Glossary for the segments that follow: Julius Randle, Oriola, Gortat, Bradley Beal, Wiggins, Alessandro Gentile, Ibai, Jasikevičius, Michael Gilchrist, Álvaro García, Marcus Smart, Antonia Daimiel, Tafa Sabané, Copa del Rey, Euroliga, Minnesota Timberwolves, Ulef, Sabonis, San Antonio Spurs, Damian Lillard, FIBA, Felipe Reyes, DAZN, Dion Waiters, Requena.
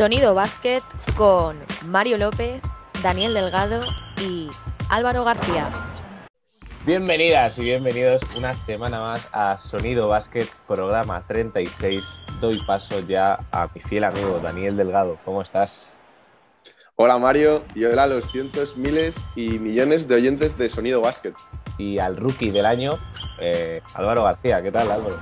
Sonido Básquet con Mario López, Daniel Delgado y Álvaro García. Bienvenidas y bienvenidos una semana más a Sonido Básquet, programa 36. Doy paso ya a mi fiel amigo Daniel Delgado. ¿Cómo estás? Hola Mario y hola a los cientos, miles y millones de oyentes de Sonido Básquet. Y al rookie del año, Álvaro García. ¿Qué tal, Álvaro?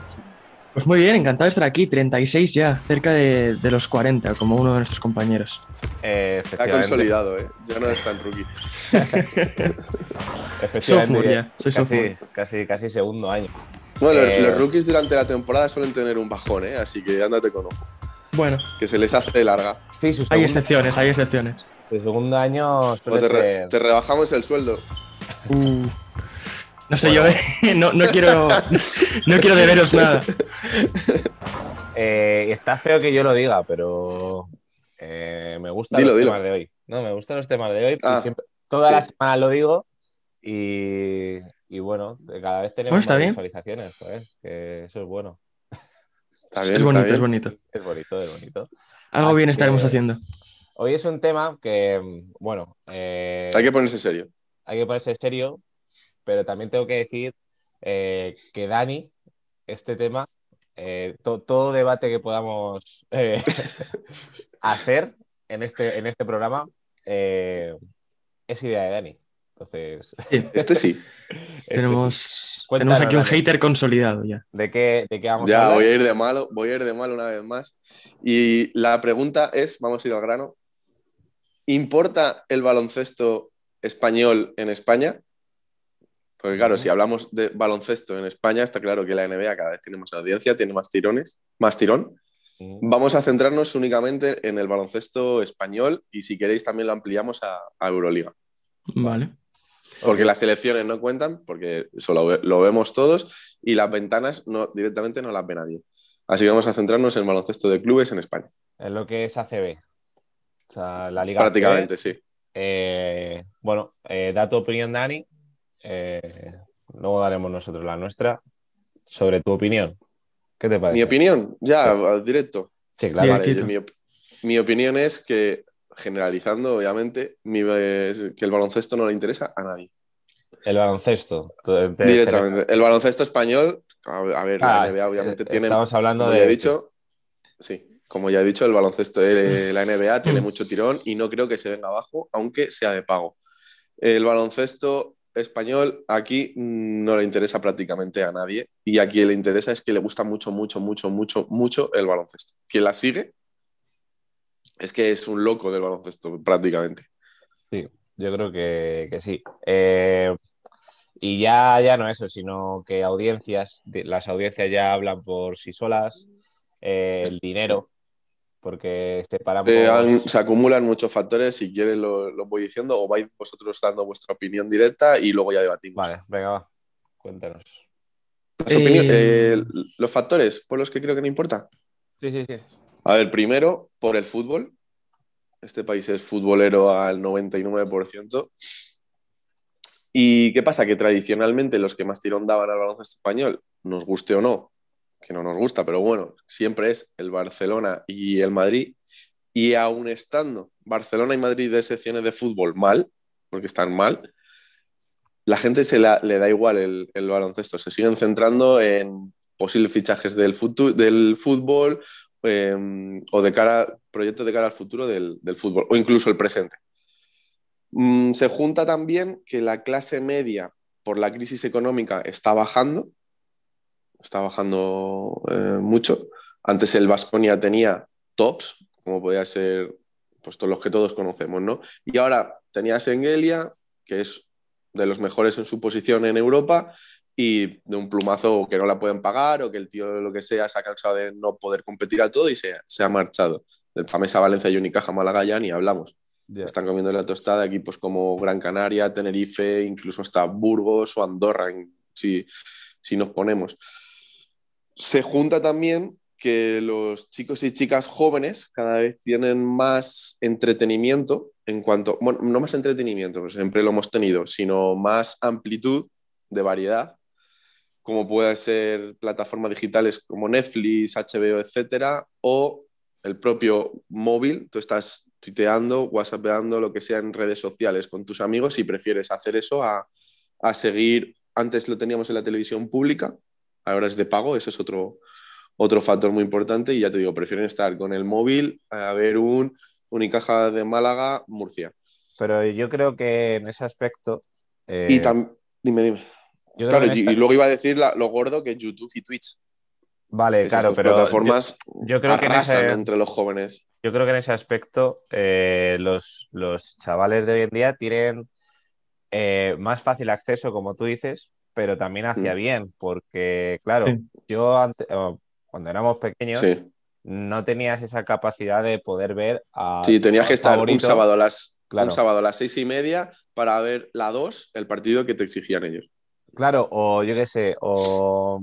Pues muy bien, encantado de estar aquí, 36 ya, cerca de los 40, como uno de nuestros compañeros. Está consolidado, ¿eh? Ya no es tan rookie. Efectivamente, casi segundo año. Bueno, los rookies durante la temporada suelen tener un bajón, ¿eh? Así que ándate con ojo. Bueno. Que se les hace larga. Sí, hay excepciones. De segundo año… Te rebajamos el sueldo. No sé, bueno. No quiero deberos nada. Está feo que yo lo diga, pero me gustan los temas de hoy. No, me gustan los temas de hoy. Ah, toda la semana lo digo y bueno, cada vez tenemos más visualizaciones. Joder, que eso es bueno. Es bonito. Algo bien estaremos haciendo. Hoy es un tema que, bueno… Hay que ponerse serio. Pero también tengo que decir que Dani, este tema, todo debate que podamos hacer en este programa es idea de Dani. Entonces… Tenemos aquí un hater consolidado ya. ¿De qué vamos a hablar? Voy a ir de malo una vez más. Y la pregunta es, vamos a ir al grano, ¿importa el baloncesto español en España? Porque claro, si hablamos de baloncesto en España, está claro que la NBA cada vez tiene más audiencia, tiene más tirón. Vamos a centrarnos únicamente en el baloncesto español y si queréis también lo ampliamos a Euroliga. Vale. Porque las selecciones no cuentan, porque eso lo vemos todos y las ventanas directamente no las ve nadie. Así que vamos a centrarnos en el baloncesto de clubes en España. En lo que es ACB. O sea, la Liga prácticamente, ACB, sí. Bueno, da tu opinión, Dani. Luego daremos nosotros la nuestra sobre tu opinión. ¿Qué te parece? Mi opinión, ya, sí. Directo. Sí, claro. Vale, mi opinión es que, generalizando, obviamente, que el baloncesto no le interesa a nadie. El baloncesto. Directamente. El baloncesto español, a ver, la NBA obviamente tiene. Estamos hablando como de. Como ya he dicho, el baloncesto de la NBA tiene mucho tirón y no creo que se venga abajo, aunque sea de pago. El baloncesto español aquí no le interesa prácticamente a nadie y a quien le interesa es que le gusta mucho el baloncesto. Quien la sigue es que es un loco del baloncesto prácticamente. Sí, yo creo que sí. Y ya no eso, sino que las audiencias ya hablan por sí solas, el dinero, porque se acumulan muchos factores. Si quieres lo voy diciendo o vais vosotros dando vuestra opinión directa y luego ya debatimos. Vale, venga, va. Cuéntanos. Los factores por los que creo que no importa. Sí. A ver, primero, por el fútbol. Este país es futbolero al 99%. ¿Y qué pasa? Que tradicionalmente los que más tirón daban al baloncesto español, nos guste o no, que no nos gusta, pero bueno, siempre es el Barcelona y el Madrid, y aún estando Barcelona y Madrid de secciones de fútbol mal, porque están mal, la gente le da igual el baloncesto, se siguen centrando en posibles fichajes del fútbol o proyectos de cara al futuro del fútbol, o incluso el presente. Se junta también que la clase media, por la crisis económica, está bajando mucho. Antes el Baskonia tenía tops, como podía ser pues, los que todos conocemos, ¿no? Y ahora tenía Senghelia, que es de los mejores en su posición en Europa, y de un plumazo que no la pueden pagar o que el tío, lo que sea, se ha cansado de no poder competir a todo y se ha marchado. Del Pamesa Valencia y Unicaja, Málaga ya ni hablamos. Yeah. Están comiendo la tostada equipos como Gran Canaria, Tenerife, incluso hasta Burgos o Andorra, si nos ponemos. Se junta también que los chicos y chicas jóvenes cada vez tienen más entretenimiento en cuanto... Bueno, no más entretenimiento, pues siempre lo hemos tenido, sino más amplitud de variedad, como pueden ser plataformas digitales como Netflix, HBO, etcétera, o el propio móvil, tú estás tuiteando, whatsappeando, lo que sea en redes sociales con tus amigos y prefieres hacer eso a seguir. Antes lo teníamos en la televisión pública, ahora es de pago, eso es otro factor muy importante y ya te digo, prefieren estar con el móvil a ver un Unicaja de Málaga, Murcia. Pero yo creo que en ese aspecto... Y dime. Claro, y luego iba a decir lo gordo que es YouTube y Twitch. Vale, es claro, pero plataformas yo creo que arrasan entre los jóvenes. Yo creo que en ese aspecto los chavales de hoy en día tienen más fácil acceso, como tú dices, pero también hacia bien, porque claro, yo cuando éramos pequeños no tenías esa capacidad de poder ver a... Sí, tenías que estar un sábado a las 6:30 para ver la 2, el partido que te exigían ellos. Claro, o yo qué sé, o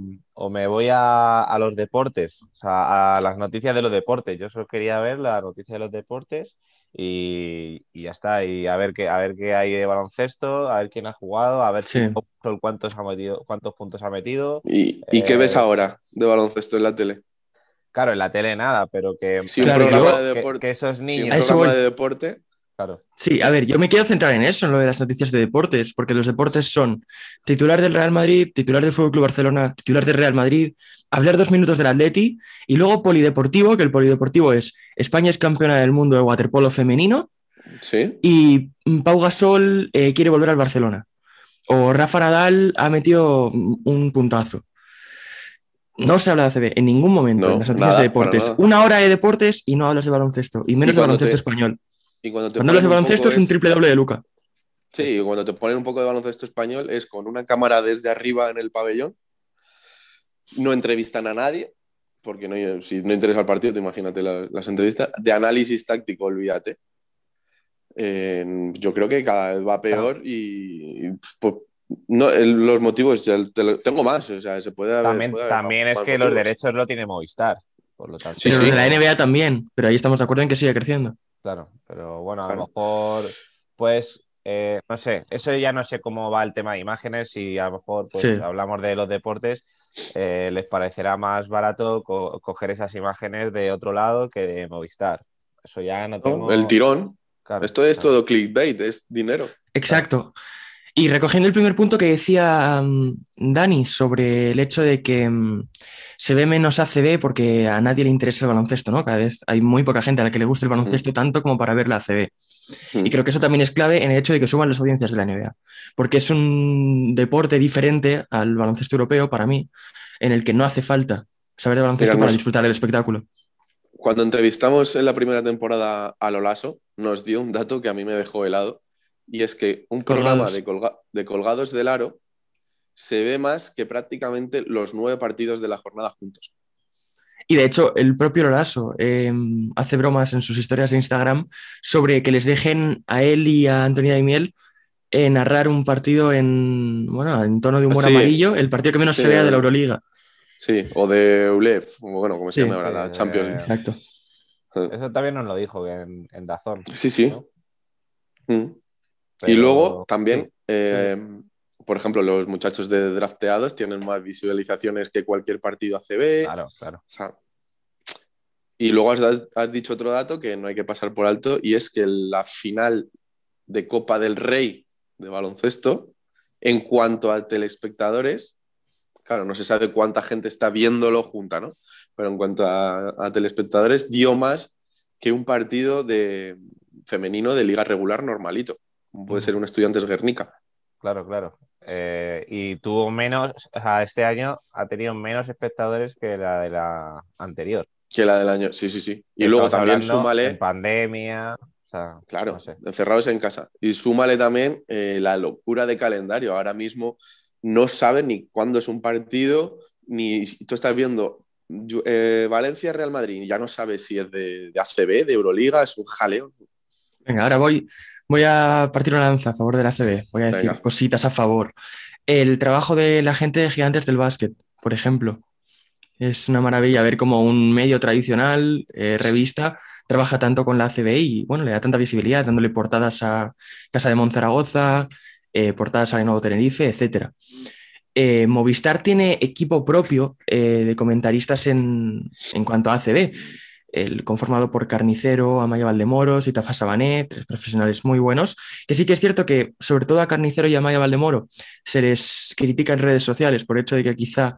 me voy a los deportes, o sea, a las noticias de los deportes. Yo solo quería ver la noticia de los deportes y ya está. Y a ver qué hay de baloncesto, a ver quién ha jugado, a ver si cuántos puntos ha metido. ¿Y qué ves ahora de baloncesto en la tele? Claro, en la tele nada, pero que... Sí, claro, un programa de deporte. Que esos niños... Sí, un programa de deporte... Claro. Sí, a ver, yo me quiero centrar en eso, en lo de las noticias de deportes, porque los deportes son titular del Real Madrid, titular del FC Barcelona, titular del Real Madrid, hablar 2 minutos del Atleti y luego polideportivo, que el polideportivo es España es campeona del mundo de waterpolo femenino y Pau Gasol quiere volver al Barcelona o Rafa Nadal ha metido un puntazo. No se habla de ACB en ningún momento en las noticias de deportes. Una hora de deportes y no hablas de baloncesto y menos de baloncesto español. Y cuando hablas de baloncesto es un triple doble de Luka. Sí, cuando te ponen un poco de baloncesto español es con una cámara desde arriba en el pabellón. No entrevistan a nadie, porque no, si no interesa el partido, te imagínate las entrevistas. De análisis táctico, olvídate. Yo creo que cada vez va peor y pues, no, los motivos ya tengo más. O sea, se puede también es que los derechos lo tiene Movistar. Por lo tanto. Sí, pero de la NBA también, pero ahí estamos de acuerdo en que sigue creciendo. Claro, pero bueno, a lo mejor, pues, no sé, eso ya no sé cómo va el tema de imágenes y a lo mejor pues, hablamos de los deportes, les parecerá más barato coger esas imágenes de otro lado que de Movistar. Eso ya no tengo... El tirón. Claro, Esto es todo clickbait, es dinero. Exacto. Y recogiendo el primer punto que decía Dani sobre el hecho de que se ve menos ACB porque a nadie le interesa el baloncesto, ¿no? Cada vez hay muy poca gente a la que le gusta el baloncesto tanto como para ver la ACB. Y creo que eso también es clave en el hecho de que suban las audiencias de la NBA, porque es un deporte diferente al baloncesto europeo para mí, en el que no hace falta saber de baloncesto para disfrutar del espectáculo. Cuando entrevistamos en la primera temporada a Lolaso, nos dio un dato que a mí me dejó helado. Y es que un programa de Colgados del Aro se ve más que prácticamente los 9 partidos de la jornada juntos. Y de hecho, el propio Lolaso hace bromas en sus historias de Instagram sobre que les dejen a él y a Antonia Daimiel narrar un partido en tono de humor amarillo, el partido que menos se vea de la Euroliga. Sí, o de ULEF, como se llama ahora, la Champions League. Exacto. Eso también nos lo dijo en DAZN. Sí. ¿No? Pero... Y luego también, por ejemplo, los muchachos de drafteados tienen más visualizaciones que cualquier partido ACB. Claro. O sea, y luego has dicho otro dato que no hay que pasar por alto y es que la final de Copa del Rey de baloncesto, en cuanto a telespectadores, claro, no se sabe cuánta gente está viéndolo junta, ¿no? Pero en cuanto a telespectadores, dio más que un partido femenino de liga regular normalito. Puede ser un Estudiantes Guernica. Claro. Y tuvo menos, o sea, este año ha tenido menos espectadores que la de la anterior. Que la del año, sí. Y luego también súmale... En pandemia, o sea, claro, no sé. Encerrados en casa. Y súmale también la locura de calendario. Ahora mismo no sabes ni cuándo es un partido, ni tú estás viendo... Valencia-Real Madrid, ya no sabes si es de ACB, de Euroliga, es un jaleo. Venga, ahora voy a partir una lanza a favor de la ACB. Voy a decir cositas a favor. El trabajo de la gente de Gigantes del Básquet, por ejemplo. Es una maravilla ver cómo un medio tradicional, revista, trabaja tanto con la ACB y bueno, le da tanta visibilidad, dándole portadas a Casa de Monzaragoza, portadas a Nuevo Tenerife, etc. Movistar tiene equipo propio de comentaristas en cuanto a ACB. conformado por Carnicero, Amaya Valdemoro, Tafa Sabané, tres profesionales muy buenos, que sí que es cierto que sobre todo a Carnicero y a Amaya Valdemoro se les critica en redes sociales por el hecho de que quizá...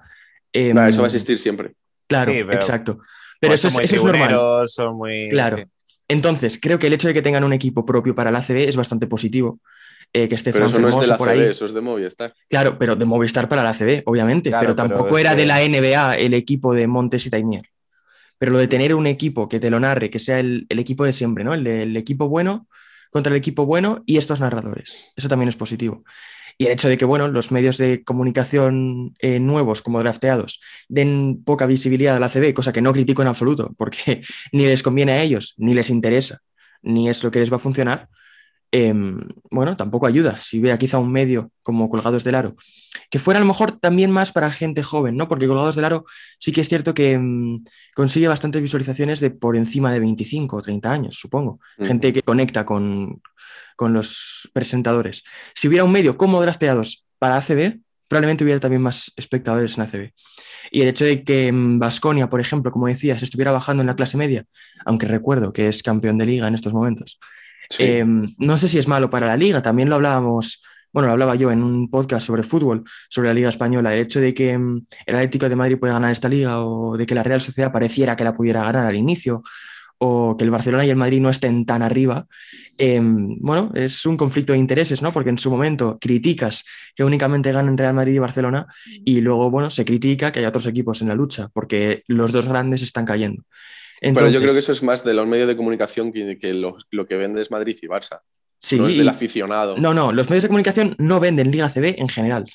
no, eso va a existir siempre. Claro, sí, pero, exacto. Pero pues eso es normal. Son muy... Claro. Sí. Entonces, creo que el hecho de que tengan un equipo propio para la ACB es bastante positivo. Que esté pero eso no es de la ACB, eso es de Movistar. Claro, pero de Movistar para la ACB, obviamente. Claro, pero tampoco pero era de la NBA el equipo de Montes y Taimier. Pero lo de tener un equipo que te lo narre, que sea el equipo de siempre, ¿no? El equipo bueno contra el equipo bueno y estos narradores. Eso también es positivo. Y el hecho de que, bueno, los medios de comunicación nuevos, como drafteados, den poca visibilidad a la ACB, cosa que no critico en absoluto, porque ni les conviene a ellos, ni les interesa, ni es lo que les va a funcionar, bueno, tampoco ayuda. Si vea quizá un medio como Colgados del Aro, que fuera a lo mejor también más para gente joven, ¿no? Porque Colgados del Aro sí que es cierto que consigue bastantes visualizaciones de por encima de 25 o 30 años, supongo. Gente que conecta con los presentadores. Si hubiera un medio como drafteados para ACB, probablemente hubiera también más espectadores en ACB. Y el hecho de que Baskonia, por ejemplo, como decías, estuviera bajando en la clase media, aunque recuerdo que es campeón de liga en estos momentos, sí. No sé si es malo para la liga. También lo hablábamos, bueno, lo hablaba yo en un podcast sobre fútbol, sobre la liga española, el hecho de que el Atlético de Madrid pueda ganar esta liga, o de que la Real Sociedad pareciera que la pudiera ganar al inicio, o que el Barcelona y el Madrid no estén tan arriba. Bueno, es un conflicto de intereses, ¿no? Porque en su momento criticas que únicamente ganen Real Madrid y Barcelona, y luego, bueno, se critica que hay otros equipos en la lucha, porque los dos grandes están cayendo. Entonces, pero yo creo que eso es más de los medios de comunicación que lo que vende es Madrid y Barça. Sí, no es del aficionado. No, los medios de comunicación no venden Liga ACB en general.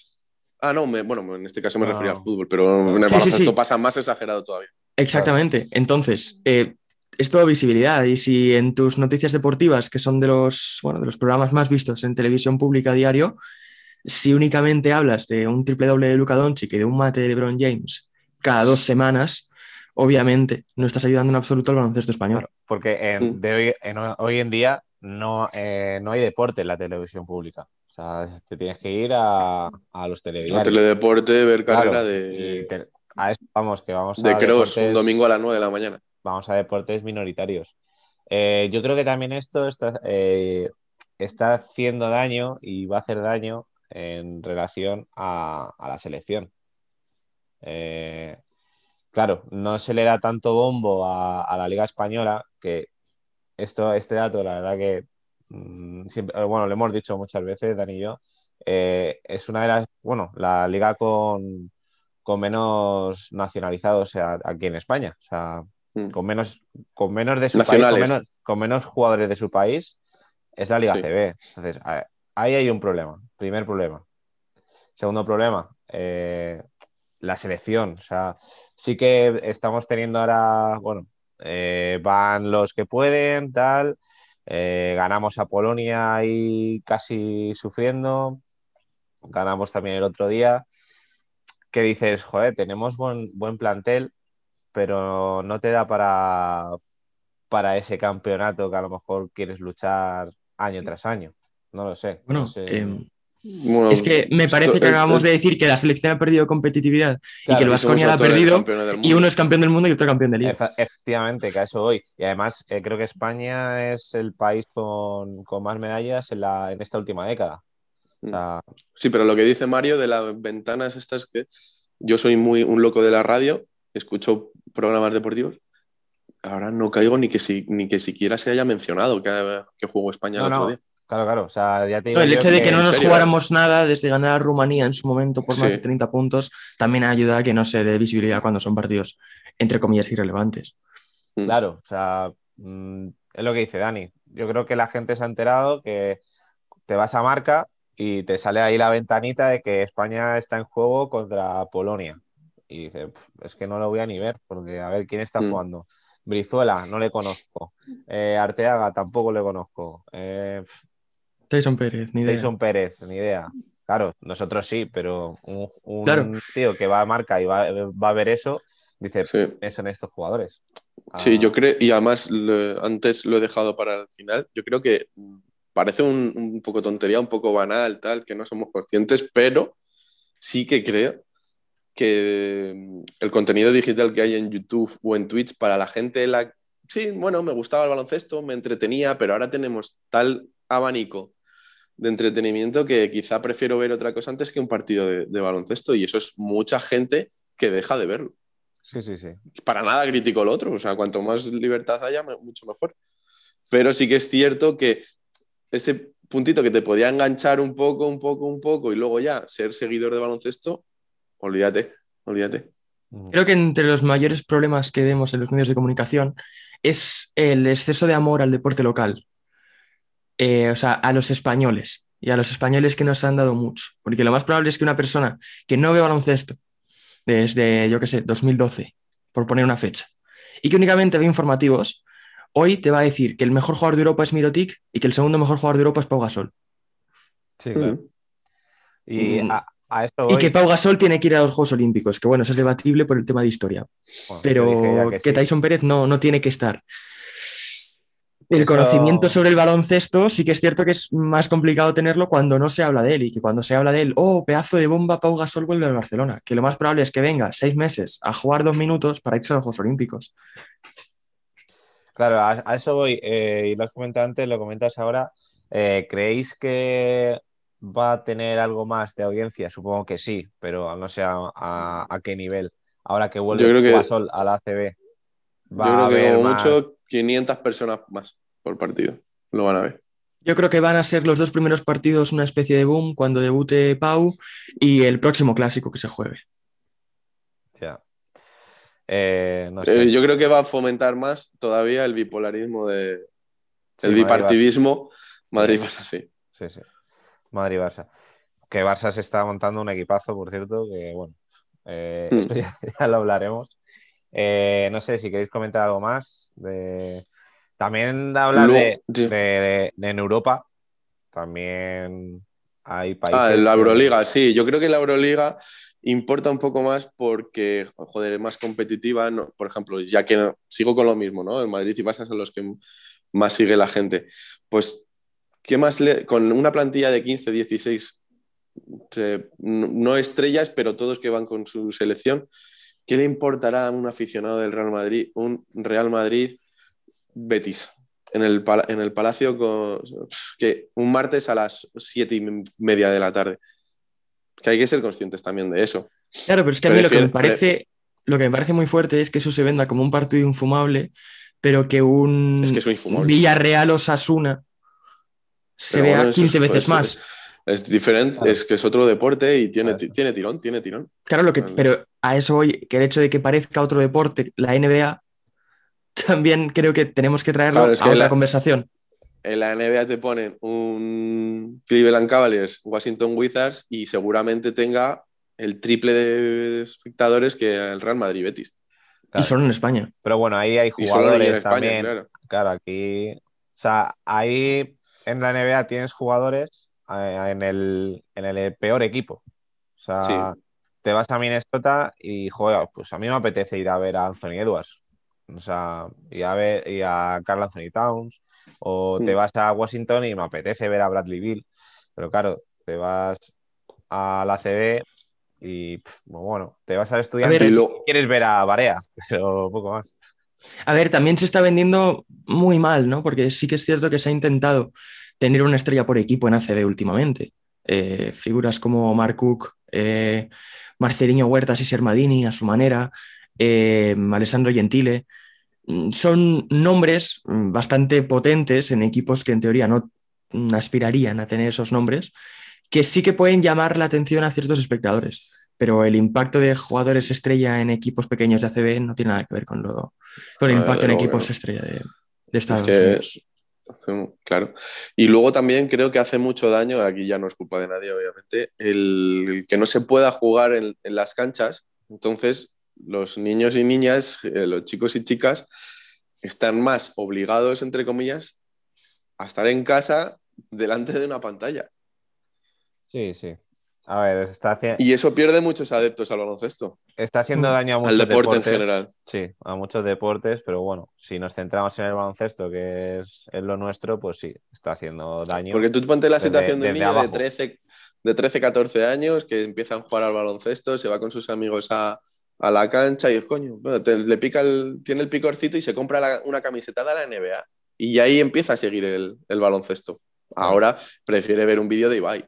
Ah, no, bueno, en este caso me refería al fútbol, pero esto pasa más exagerado todavía. Exactamente. Entonces, es todo visibilidad, y si en tus noticias deportivas, que son de los programas más vistos en televisión pública a diario, si únicamente hablas de un triple doble de Luka Doncic y de un mate de LeBron James cada 2 semanas, obviamente no estás ayudando en absoluto al baloncesto español. Porque hoy en día no hay deporte en la televisión pública. O sea, te tienes que ir a los telediarios. A teledeporte, ver carrera, claro, de... a eso vamos, que vamos a... De cross, deportes... un domingo a las 9 de la mañana. Vamos a deportes minoritarios. Yo creo que también esto está haciendo daño y va a hacer daño en relación a la selección. Claro, no se le da tanto bombo a la Liga Española, que este dato, la verdad que, siempre, bueno, lo hemos dicho muchas veces, Dani y yo, es una de las, bueno, la liga con menos nacionalizados, o sea, aquí en España, o sea, con menos de su nacionales. País, con menos jugadores de su país, es la Liga ACB. Sí. Entonces, ahí hay un problema, primer problema. Segundo problema, la selección, o sea, sí que estamos teniendo ahora, bueno, van los que pueden, tal, ganamos a Polonia ahí casi sufriendo, ganamos también el otro día, que dices, joder, tenemos buen plantel, pero no te da para ese campeonato que a lo mejor quieres luchar año tras año, no lo sé. Bueno, no sé. Bueno, es que me parece que acabamos de decir que la selección ha perdido competitividad, claro, y que el Baskonia la ha perdido, y uno es campeón del mundo y otro campeón de liga. Efectivamente, que a eso voy. Y además creo que España es el país con más medallas en esta última década. O sea... Sí, pero lo que dice Mario de las ventanas estas, que yo soy un loco de la radio, escucho programas deportivos. Ahora no caigo ni que siquiera se haya mencionado que jugó España el otro día. Claro, o sea, ya te digo, el hecho de que no nos jugáramos nada desde ganar a Rumanía en su momento por más de 30 puntos también ayuda a que no se dé visibilidad cuando son partidos, entre comillas, irrelevantes. Claro, o sea, es lo que dice Dani. Yo creo que la gente se ha enterado que te vas a Marca y te sale ahí la ventanita de que España está en juego contra Polonia. Y dice, es que no lo voy a ni ver, porque a ver quién está jugando. Brizuela, no le conozco. Arteaga, tampoco le conozco. Tyson Pérez, ni idea. Claro, nosotros sí, pero un claro. Tío que va a Marca y va a ver eso, dice, son estos jugadores. Sí, yo creo, y además antes lo he dejado para el final, yo creo que parece un poco tontería, un poco banal, tal, que no somos conscientes, pero sí que creo que el contenido digital que hay en YouTube o en Twitch para la gente sí, bueno, me gustaba el baloncesto, me entretenía, pero ahora tenemos tal abanico de entretenimiento que quizá prefiero ver otra cosa antes que un partido de baloncesto, y eso es mucha gente que deja de verlo. Sí, sí, sí. Para nada critico lo otro, o sea, cuanto más libertad haya, mucho mejor. Pero sí que es cierto que ese puntito que te podía enganchar un poco, y luego ya ser seguidor de baloncesto, olvídate. Creo que entre los mayores problemas que vemos en los medios de comunicación es el exceso de amor al deporte local. O sea, a los españoles, y a los españoles que nos han dado mucho, porque lo más probable es que una persona que no ve baloncesto desde, yo qué sé, 2012, por poner una fecha, y que únicamente ve informativos, hoy te va a decir que el mejor jugador de Europa es Mirotic y que el segundo mejor jugador de Europa es Pau Gasol. Sí, claro. Y a eso voy. Y que Pau Gasol tiene que ir a los Juegos Olímpicos, que bueno, eso es debatible por el tema de historia, bueno, pero que Tyson Pérez no tiene que estar. El conocimiento sobre el baloncesto sí que es cierto que es más complicado tenerlo cuando no se habla de él, y que cuando se habla de él, oh, pedazo de bomba, Pau Gasol vuelve al Barcelona, que lo más probable es que venga 6 meses a jugar 2 minutos para irse a los Juegos Olímpicos. Claro, a eso voy, y lo has comentado antes, lo comentas ahora. ¿Creéis que va a tener algo más de audiencia? Supongo que sí, pero no sé a qué nivel. Ahora que vuelve Pau Gasol a la ACB. Yo creo que como mucho 500 personas más por partido lo van a ver. Yo creo que van a ser los 2 primeros partidos una especie de boom cuando debute Pau y el próximo clásico que se juegue. Ya. No sé. Yo creo que va a fomentar más todavía el bipolarismo, el bipartidismo Madrid-Barça, sí. Sí, sí. Madrid-Barça. Que Barça se está montando un equipazo, por cierto, que bueno, esto ya lo hablaremos. No sé si queréis comentar algo más. También hablar de en Europa. También hay países. La Euroliga, que... sí. Yo creo que la Euroliga importa un poco más porque, joder, es más competitiva. No, por ejemplo, ya que sigo con lo mismo, ¿no? El Madrid y Barça son los que más sigue la gente. Pues, ¿qué más con una plantilla de 15, 16, no estrellas, pero todos que van con su selección? ¿Qué le importará a un aficionado del Real Madrid, un Real Madrid Betis en el Palacio, que un martes a las 7:30 de la tarde? Que hay que ser conscientes también de eso. Claro, pero es que a mí lo que me parece muy fuerte es que eso se venda como un partido infumable, pero que un Villarreal-Osasuna se vea 15 veces más. Es diferente, claro. Es que es otro deporte y tiene tirón. Claro, pero a eso voy, que el hecho de que parezca otro deporte, la NBA, también creo que tenemos que traerlo a otra conversación. En la NBA te ponen un Cleveland Cavaliers, Washington Wizards, y seguramente tenga el triple de espectadores que el Real Madrid Betis. Claro. Y solo en España. Pero bueno, ahí hay jugadores en España, también. Claro, aquí... O sea, ahí en la NBA tienes jugadores... En el peor equipo. O sea, sí. Te vas a Minnesota y, joder, pues a mí me apetece ir a ver a Anthony Edwards. O sea, y a Karl Anthony Towns. O te vas a Washington y me apetece ver a Bradley Beal. Pero claro, te vas a la ACB y, bueno, te vas a Estudiantes y quieres ver a Barea, pero poco más. A ver, también se está vendiendo muy mal, ¿no? Porque sí que es cierto que se ha intentado tener una estrella por equipo en ACB últimamente. Figuras como Mark Cook, Marceliño Huertas y Sermadini a su manera, Alessandro Gentile. Son nombres bastante potentes en equipos que en teoría no aspirarían a tener esos nombres, que sí que pueden llamar la atención a ciertos espectadores, pero el impacto de jugadores estrella en equipos pequeños de ACB no tiene nada que ver con el impacto en equipos estrella de Estados Unidos. Claro. Y luego también creo que hace mucho daño, aquí ya no es culpa de nadie, obviamente, el que no se pueda jugar en las canchas. Entonces, los niños y niñas, los chicos y chicas, están más obligados, entre comillas, a estar en casa delante de una pantalla. Sí, sí. A ver, y eso pierde muchos adeptos al baloncesto. Está haciendo daño a muchos deportes en general. Sí, a muchos deportes, pero bueno, si nos centramos en el baloncesto, que es lo nuestro, pues sí, está haciendo daño. Porque tú ponte la situación de un niño abajo. de 13, 14 años que empieza a jugar al baloncesto, se va con sus amigos a a la cancha y, coño, le pica tiene el picorcito y se compra una camiseta de la NBA. Y ahí empieza a seguir el baloncesto. Ahora prefiere ver un vídeo de Ibai.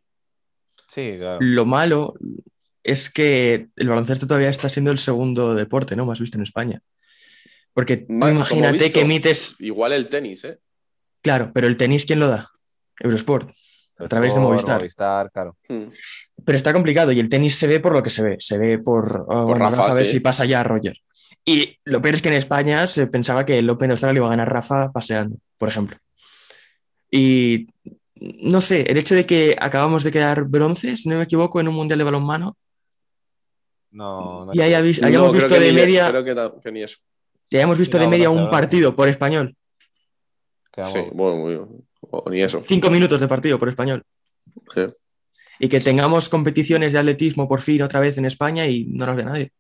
Sí, claro. Lo malo es que el baloncesto todavía está siendo el segundo deporte, ¿no?, más visto en España. Porque tú imagínate visto, que emites... Igual el tenis, ¿eh? Claro, pero el tenis, ¿quién lo da? Eurosport, a través de Movistar. Movistar, claro. Pero está complicado y el tenis se ve por lo que se ve. Se ve por Rafa, Rafa, a ver si pasa ya a Roger. Y lo peor es que en España se pensaba que el Open de Australia iba a ganar Rafa paseando, por ejemplo. Y no sé, el hecho de que acabamos de quedar bronce, si no me equivoco, en un mundial de balonmano. No, no. Y hayamos visto de media... Creo que ni eso. Ya hemos visto de media un partido por español. Sí, bueno, muy bien. O ni eso. 5 minutos de partido por español. Sí. Y que tengamos competiciones de atletismo por fin otra vez en España y no nos ve nadie.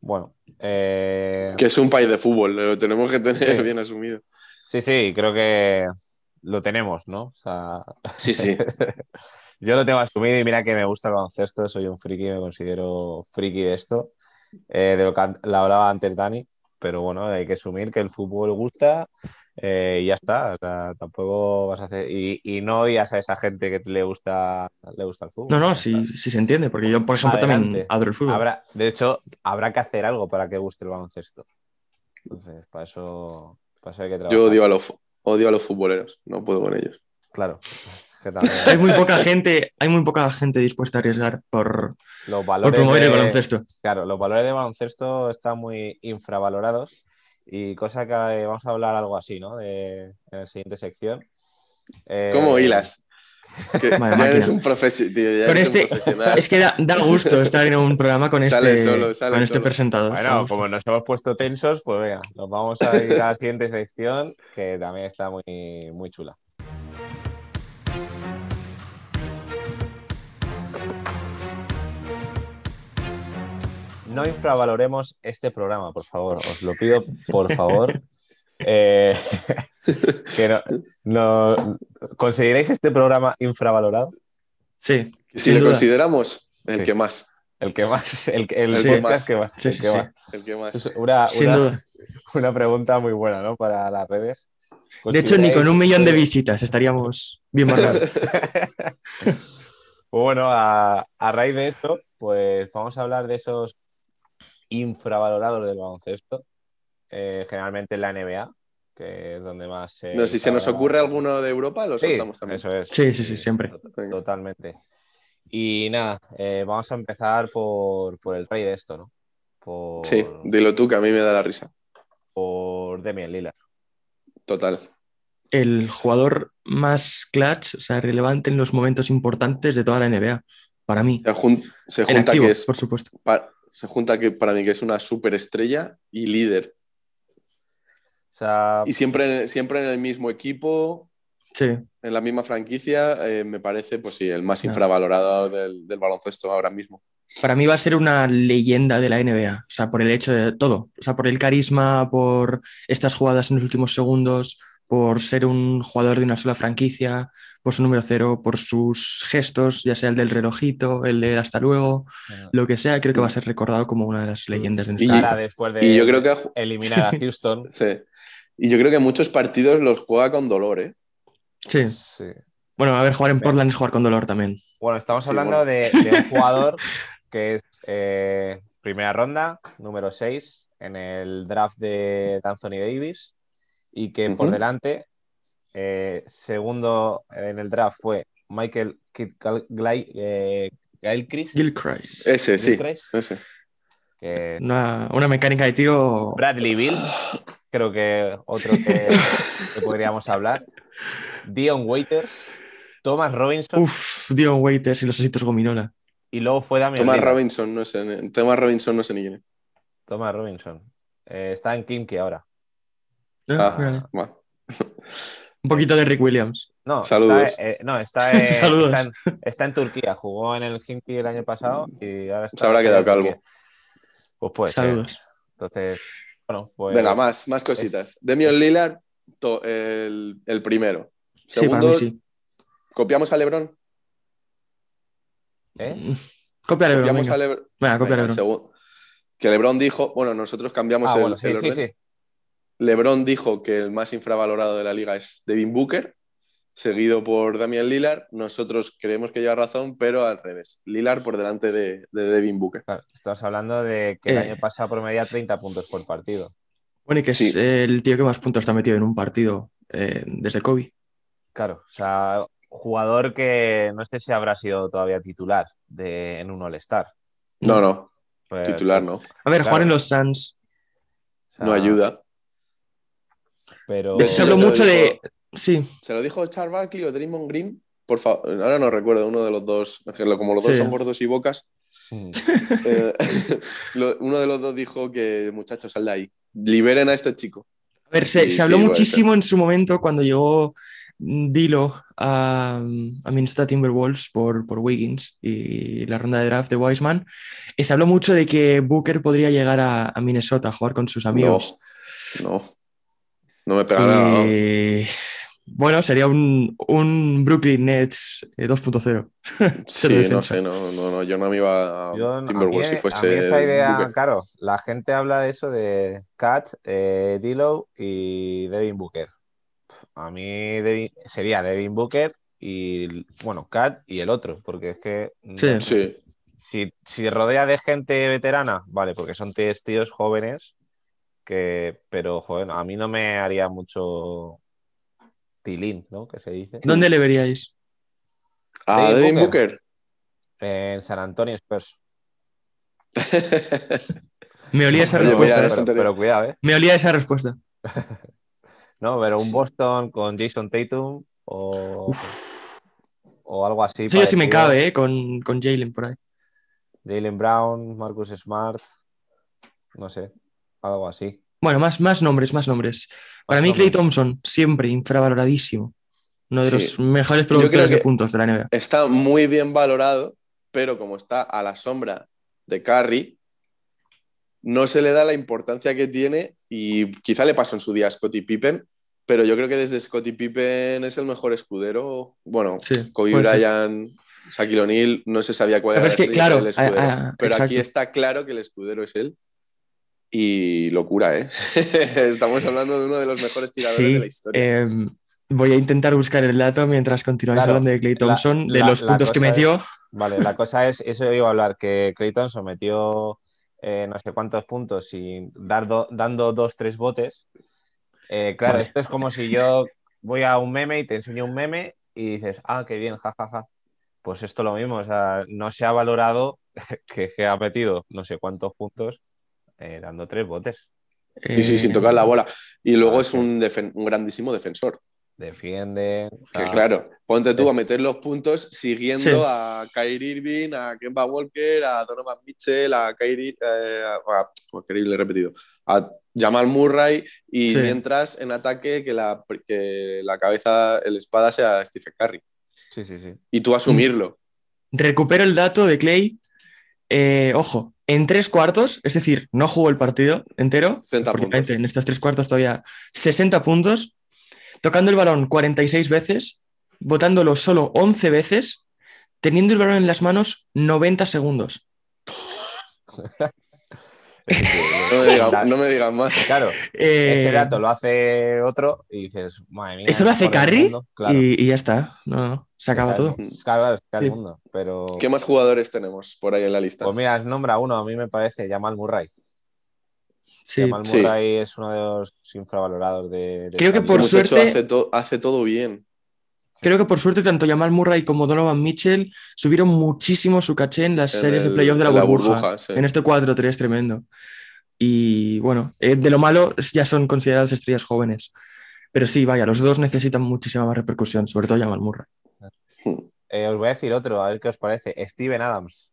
Bueno. Que es un país de fútbol, lo tenemos que tener bien asumido. Sí, sí, creo que lo tenemos, ¿no? O sea... Sí, sí. Yo lo tengo asumido y mira que me gusta el baloncesto, soy un friki, me considero friki de esto. De lo que la hablaba antes Dani, pero bueno, hay que asumir que el fútbol gusta. Y ya está, o sea, tampoco vas a hacer y no odias a esa gente que le gusta el fútbol. No, no, sí se entiende, porque yo, por ejemplo, también adoro el fútbol. De hecho, habrá que hacer algo para que guste el baloncesto. Entonces, para eso hay que trabajar. Yo odio a los futboleros, no puedo con ellos. Claro. Hay muy poca gente dispuesta a arriesgar por promover el baloncesto. Claro, los valores de baloncesto están muy infravalorados. Y cosa que vamos a hablar algo así, ¿no? En la siguiente sección. ¿Cómo hilas? Ya eres un profesional. Es que da gusto estar en un programa con este presentador. Bueno, como nos hemos puesto tensos, pues venga, nos vamos a ir a la siguiente sección, que también está muy, muy chula. No infravaloremos este programa, por favor. Os lo pido, por favor. Que no, ¿consideráis este programa infravalorado? Sí. Si lo consideramos, el que más. El que más. El podcast que más. El que más. Una pregunta muy buena, ¿no? Para las redes. De hecho, ni con 1 millón de visitas estaríamos bien valorados. Bueno, a raíz de esto, pues vamos a hablar de esos infravalorados del baloncesto, generalmente en la NBA, que es donde más se... No, si se nos ocurre alguno de Europa, lo soltamos también. Eso es. Sí, siempre. Totalmente. Y nada, vamos a empezar por el rey de esto, ¿no? Sí, dilo tú, que a mí me da la risa. Por Damian Lillard. Total. El jugador más clutch, o sea, relevante en los momentos importantes de toda la NBA, para mí. Se junta que para mí que es una superestrella y líder. O sea... Y siempre en el mismo equipo, en la misma franquicia, me parece, pues sí, el más infravalorado del baloncesto ahora mismo. Para mí va a ser una leyenda de la NBA, o sea, por el hecho de todo. O sea, por el carisma, por estas jugadas en los últimos segundos, por ser un jugador de una sola franquicia, por su número 0, por sus gestos, ya sea el del relojito, el del hasta luego, lo que sea, creo que va a ser recordado como una de las leyendas de nuestra vida. Después de y yo creo que eliminar a Houston. Sí. Y yo creo que muchos partidos los juega con dolor, ¿eh? Sí. Bueno, a ver, jugar en Portland es jugar con dolor también. Bueno, estamos hablando de un jugador que es primera ronda, número 6, en el draft de Anthony Davis. Y que por delante, segundo en el draft fue Michael Gilchrist. Ese, Gilchrist. Sí. Ese. Una mecánica de tiro. Bradley Beal, creo que otro que podríamos hablar. Dion Waiters, Thomas Robinson. Uf, Dion Waiters y los ositos gominola. Y luego fue Damian Lillard. Thomas Robinson, no sé ni quién es. Thomas Robinson. Está en Kimke ahora. Bueno. Un poquito de Rick Williams. No, saludos. Saludos. Está en Turquía. Jugó en el Himki el año pasado y ahora está. Se habrá quedado calvo. Pues saludos. Entonces, bueno, pues. Venga, más cositas. Damian Lillard, el primero. Segundo, sí. ¿Copiamos a LeBron? Copia a LeBron. Venga, copia a LeBron. Que LeBron dijo, bueno, nosotros cambiamos el orden. Sí, sí. LeBron dijo que el más infravalorado de la liga es Devin Booker, seguido por Damian Lillard. Nosotros creemos que lleva razón, pero al revés. Lillard por delante de Devin Booker. Claro, estás hablando de que el año pasado promedia 30 puntos por partido. Bueno, y que es el tío que más puntos está metido en un partido desde Kobe. Claro, o sea, jugador que no sé si habrá sido todavía titular en un All-Star. No, no. Pues, titular no. A ver, claro. Jugar en los Suns. O sea, no ayuda. Pero... Se habló mucho de... Sí. ¿Se lo dijo Charles Barkley o Draymond Green? Por favor, ahora no recuerdo, uno de los dos, como los dos son gordos y bocas, uno de los dos dijo que, muchachos, sal de ahí, liberen a este chico. A ver, se habló muchísimo en su momento cuando llegó Dilo a Minnesota Timberwolves por Wiggins y la ronda de draft de Wiseman. Se habló mucho de que Booker podría llegar a Minnesota a jugar con sus amigos. No me pega nada, ¿no? Bueno, sería un Brooklyn Nets 2.0. Sí, no sé, yo no me iba a Timberwolves si fuese... A mí esa idea, Booker. Claro, la gente habla de eso de Cat, D'Lo y Devin Booker. A mí sería Devin Booker y, bueno, Cat y el otro, porque es que... Sí. Si rodea de gente veterana, vale, porque son tíos jóvenes. Pero, joder, a mí no me haría mucho tilín, ¿no? Que se dice. ¿Dónde le veríais? ¿A Devin Booker? En San Antonio Spurs. Me olía esa respuesta. Pero cuidado, ¿eh? Me olía esa respuesta. No, pero un Boston con Jason Tatum o algo así. Sí, yo sí me cabe, ¿eh? Con Jaylen por ahí. Jaylen Brown, Marcus Smart, no sé. Algo así. Bueno, más nombres. Para mí, Klay Thompson, siempre infravaloradísimo. Uno de los mejores productores de puntos de la NBA. Está muy bien valorado, pero como está a la sombra de Curry, no se le da la importancia que tiene y quizá le pasó en su día a Scottie Pippen, pero yo creo que desde Scottie Pippen es el mejor escudero. Bueno, sí, Kobe Bryant, Shaquille O'Neal, no se sabía cuál era el escudero. Pero exacto. Aquí está claro que el escudero es él. Y locura, ¿eh? Estamos hablando de uno de los mejores tiradores de la historia. Voy a intentar buscar el dato mientras continuáis hablando de Klay Thompson, de los puntos que metió. Vale, la cosa es, eso iba a hablar, que Klay Thompson metió no sé cuántos puntos y dando 2-3 botes. Claro, Esto es como si yo voy a un meme y te enseño un meme y dices, ah, qué bien, jajaja. Ja, ja. Pues esto lo mismo, o sea, no se ha valorado que ha metido no sé cuántos puntos. Dando 3 botes. Sí, sin tocar la bola. Y luego es un grandísimo defensor. Defiende. O sea, que, claro, ponte tú a meter los puntos siguiendo a Kyrie Irving, a Kemba Walker, a Donovan Mitchell, a Jamal Murray y mientras en ataque que la cabeza, el espada sea Stephen Curry. Sí. Y tú asumirlo. Recupero el dato de Clay. Ojo, en 3/4, es decir, no jugó el partido entero, porque en estos 3/4 todavía 60 puntos, tocando el balón 46 veces, botándolo solo 11 veces, teniendo el balón en las manos 90 segundos. No me digas más. Claro, ese dato lo hace otro y dices, madre mía. ¿Eso lo hace Curry? Claro. Y ya está. No, se acaba todo. Claro, el mundo. Pero... ¿Qué más jugadores tenemos por ahí en la lista? Pues mira, nombra uno, a mí me parece, Jamal Murray. Sí. Jamal Murray es uno de los infravalorados de creo que por suerte hace todo bien. Creo que por suerte tanto Jamal Murray como Donovan Mitchell subieron muchísimo su caché en las series de playoff de la burbuja. En este 4-3 tremendo. Y bueno, de lo malo ya son consideradas estrellas jóvenes. Pero sí, vaya, los dos necesitan muchísima más repercusión, sobre todo Jamal Murray. Os voy a decir otro, a ver qué os parece. Steven Adams.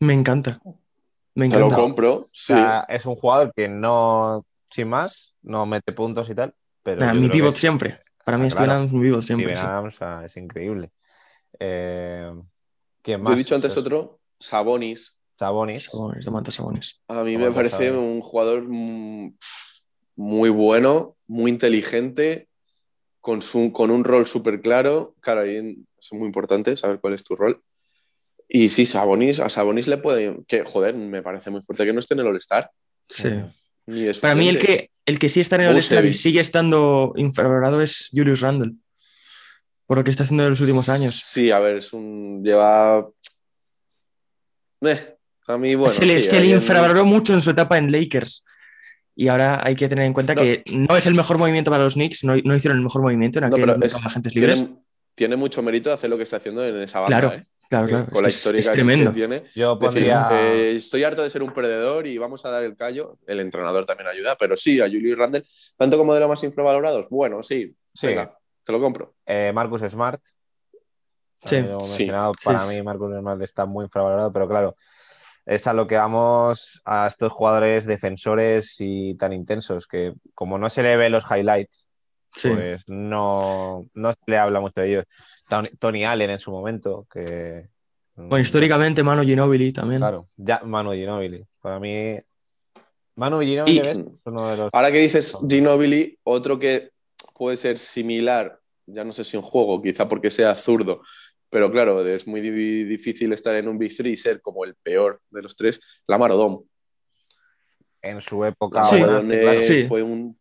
Me encanta. Te lo compro, sí. O sea, es un jugador que no, sin más, no mete puntos y tal. Pero mi pivot siempre. Para mí Steven Adams vivo siempre. Steven Adams es increíble. ¿Quién más? Yo he dicho antes otro, Sabonis. A mí me parece un jugador muy bueno, muy inteligente, con un rol súper claro. Claro, ahí es muy importante saber cuál es tu rol. Y sí, Sabonis, a Sabonis le puede... Que, joder, me parece muy fuerte que no esté en el All-Star. Sí. Para mí el que sí está en el All-Star y sigue estando infravalorado es Julius Randle. Por lo que está haciendo en los últimos años. Sí, a ver, es un... Lleva... a mí, bueno... Se le infravaloró mucho en su etapa en Lakers. Y ahora hay que tener en cuenta que no es el mejor movimiento para los Knicks. No hicieron el mejor movimiento en aquel momento con agentes libres. Tiene mucho mérito hacer lo que está haciendo en esa banda. Claro. Claro, con la historia es tremendo. Que tiene. Yo pondría... estoy harto de ser un perdedor y vamos a dar el callo. El entrenador también ayuda, pero sí, a Julius Randle, tanto como de los más infravalorados. Bueno, sí. Venga, te lo compro. Marcus Smart. Sí. Para mí Marcus Smart está muy infravalorado, pero claro, es a lo que vamos a estos jugadores defensores y tan intensos, que como no se le ve los highlights, pues no se le habla mucho de ellos. Tony Allen en su momento, que... Bueno, históricamente Manu Ginóbili también. Claro, ya Manu Ginóbili. Para mí, Manu Ginóbili es uno de los... Ahora que dices Ginóbili, otro que puede ser similar, ya no sé si en juego, quizá porque sea zurdo, pero claro, es muy difícil estar en un Big 3 y ser como el peor de los tres, Lamar Odom. En su época... Sí, fue un...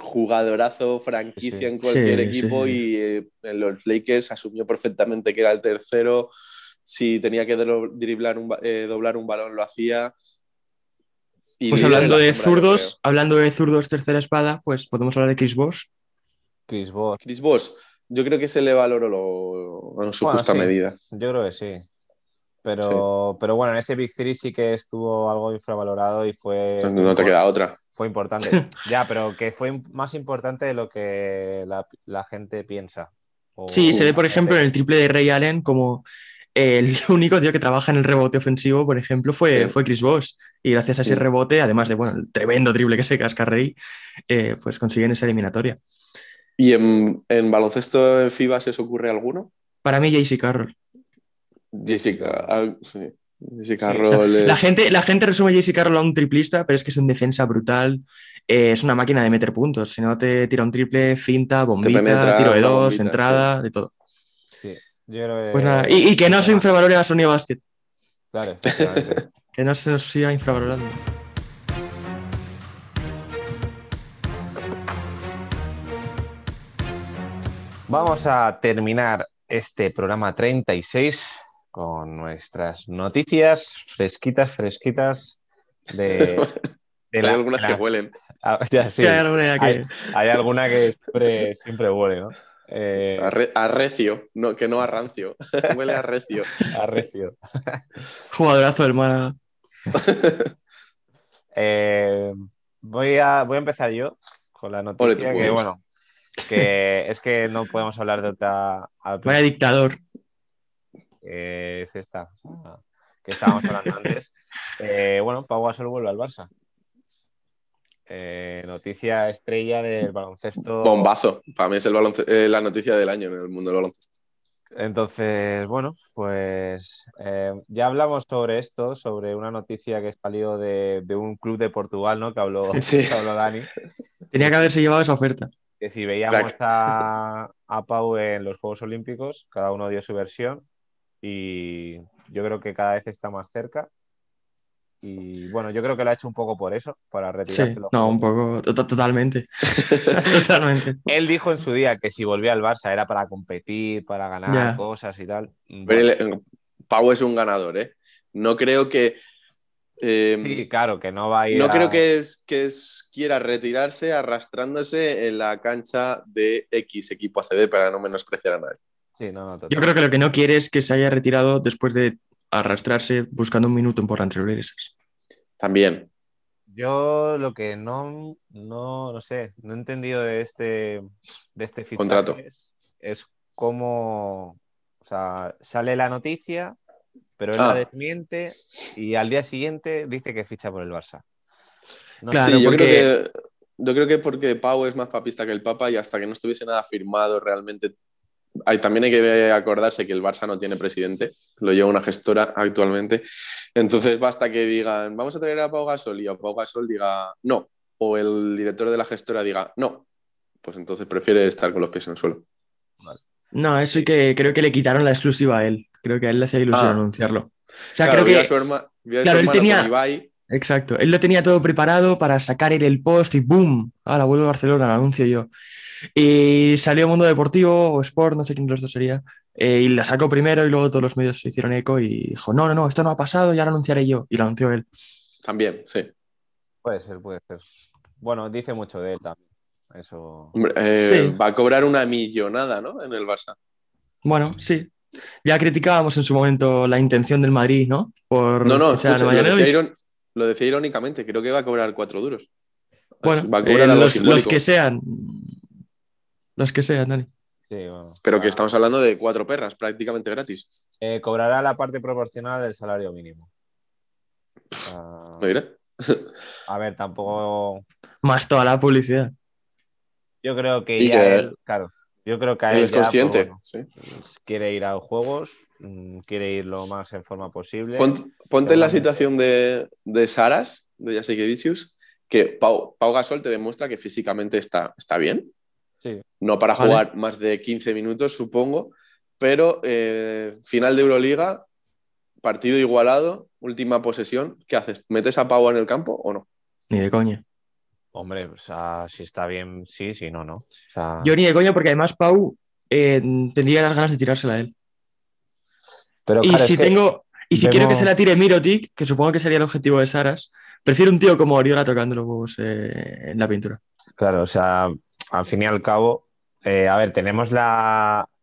jugadorazo, franquicia en cualquier equipo y en los Lakers asumió perfectamente que era el tercero. Si tenía que doblar un balón, lo hacía. Y pues hablando de zurdos tercera espada, pues podemos hablar de Chris Bosh. Yo creo que se le valoró en su justa medida. Yo creo que sí. Pero bueno, en ese Big 3 sí que estuvo algo infravalorado y fue... No te queda otra. Fue importante. Ya, pero que fue más importante de lo que la gente piensa. Se ve, por ejemplo, en el triple de Ray Allen como el único tío que trabaja en el rebote ofensivo, por ejemplo, fue Chris Bosh. Y gracias a ese rebote, además de, bueno, el tremendo triple que se casca Ray, pues consiguen esa eliminatoria. ¿Y en baloncesto en FIBA se os ocurre alguno? Para mí, J.C. Carroll. Jessica Roll es... la gente resume a Jessica Roll a un triplista, pero es que es un defensa brutal, es una máquina de meter puntos. Si no, te tira un triple, finta, bombita, tiro de dos, bombita, entrada, de todo. Sí. Yo creo que... Pues nada. Y que no se infravalore a Sonido Básquet. Claro. Que no se nos siga infravalorando. Vamos a terminar este programa 36 con nuestras noticias fresquitas de hay algunas que huelen. Ya, sí. Hay alguna que siempre huele, ¿no? A recio, no a rancio. Huele a recio. Jugadorazo, hermana. Voy a empezar yo con la noticia. Ole, que bueno, que es que no podemos hablar de otra... Vaya dictador. Es esta que estábamos hablando antes. Bueno, Pau Gasol vuelve al Barça. Noticia estrella del baloncesto. Bombazo. Para mí es la noticia del año en el mundo del baloncesto. Entonces, bueno, pues ya hablamos sobre esto, sobre una noticia que salió de un club de Portugal, ¿no? Que habló Dani. Tenía que haberse llevado esa oferta. Que si veíamos a Pau en los Juegos Olímpicos, cada uno dio su versión. Y yo creo que cada vez está más cerca. Y bueno, yo creo que lo ha hecho un poco por eso, para retirarse. Sí, no, un poco, totalmente. Él dijo en su día que si volvía al Barça era para competir, para ganar cosas y tal. Pero Pau es un ganador, ¿eh? No creo que... sí, claro, que no va a ir... creo que quiera retirarse arrastrándose en la cancha de X equipo ACB para no menospreciar a nadie. Sí, yo creo que lo que no quiere es que se haya retirado después de arrastrarse buscando un minuto por anteriores. También. Yo lo que no he entendido de este fichaje contrato es cómo, o sea, sale la noticia, pero él la desmiente y al día siguiente dice que ficha por el Barça. Yo creo que porque Pau es más papista que el Papa y hasta que no estuviese nada firmado realmente. También hay que acordarse que el Barça no tiene presidente, lo lleva una gestora actualmente. Entonces basta que digan, vamos a traer a Pau Gasol, y a Pau Gasol diga no, o el director de la gestora diga no, pues entonces prefiere estar con los pies en el suelo. Vale. No, eso que creo que le quitaron la exclusiva a él. Creo que a él le hacía ilusión anunciarlo. O sea, claro, creo que... Claro, él tenía... Exacto, él lo tenía todo preparado para sacar él el post y ¡boom! Ahora vuelvo a Barcelona, lo anuncio yo. Y salió Mundo Deportivo o Sport, no sé quién de los dos sería, y la sacó primero y luego todos los medios se hicieron eco y dijo, no, no, no, esto no ha pasado, ya lo anunciaré yo. Y lo anunció él. También, sí. Puede ser, puede ser. Bueno, dice mucho de él también. Eso... Hombre, sí. Va a cobrar una millonada, ¿no? En el Barça. Bueno, sí. Ya criticábamos en su momento la intención del Madrid, ¿no? Por escucha, lo decía irónicamente, creo que va a cobrar 4 duros. Bueno, va a cobrar los que sean. Los que sean, Dani. Sí, bueno, pero que estamos hablando de 4 perras, prácticamente gratis. Cobrará la parte proporcional del salario mínimo. ¿Lo diré? A ver, tampoco... Más toda la publicidad. Yo creo que ya él, claro. Yo creo que a él es consciente, pues, bueno, ¿sí? Quiere ir a los juegos, quiere ir lo más en forma posible. Ponte en la situación de Saras, de Jasikevičius, que Pau Gasol te demuestra que físicamente está bien. Sí. No para jugar más de 15 minutos, supongo, pero final de Euroliga, partido igualado, última posesión, ¿qué haces? ¿Metes a Pau en el campo o no? Ni de coña. Hombre, o sea, si está bien, sí, si no, no. O sea... Yo ni de coño, porque además Pau tendría las ganas de tirársela a él. Pero, claro, quiero que se la tire Mirotic, que supongo que sería el objetivo de Saras, prefiero un tío como Oriola tocando los huevos en la pintura. Claro, o sea, al fin y al cabo, a ver, tenemos